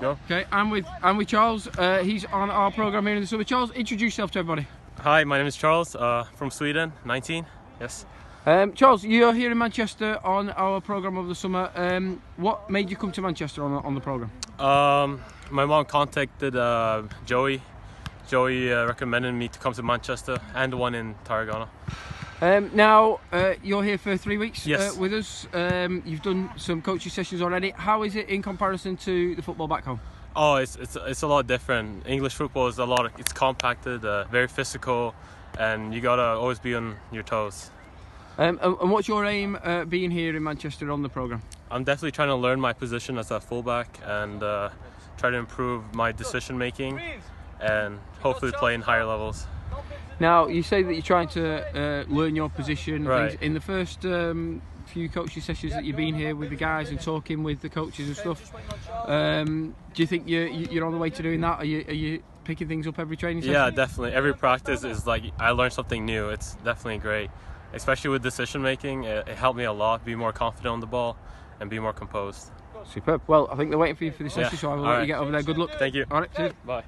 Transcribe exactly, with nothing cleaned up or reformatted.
Go. Okay, I'm with I'm with Charles. Uh, he's on our program here in the summer. Charles, introduce yourself to everybody. Hi, my name is Charles, uh, from Sweden, nineteen. Yes. Um, Charles, you're here in Manchester on our program over the summer. Um, what made you come to Manchester on on the program? Um, my mom contacted uh, Joey. Joey uh, recommended me to come to Manchester and the one in Tarragona. Um, now, uh, you're here for three weeks yes. uh, with us. Um, you've done some coaching sessions already. How is it in comparison to the football back home? Oh, it's it's, it's a lot different. English football is a lot, of, it's compacted, uh, very physical, and you gotta always be on your toes. Um, and what's your aim uh, being here in Manchester on the programme? I'm definitely trying to learn my position as a fullback and uh, try to improve my decision making and hopefully play in higher levels. Now, you say that you're trying to uh, learn your position. Right. Things. In the first um, few coaching sessions that you've been here with the guys and talking with the coaches and stuff, um, do you think you're, you're on the way to doing that? Are you, are you picking things up every training session? Yeah, definitely. Every practice is like, I learned something new. It's definitely great. Especially with decision making, it, it helped me a lot, be more confident on the ball and be more composed. Superb. Well, I think they're waiting for you for this session, yeah. So I will All let right. you get over there. Good luck. Thank you. All right, cheers. Bye.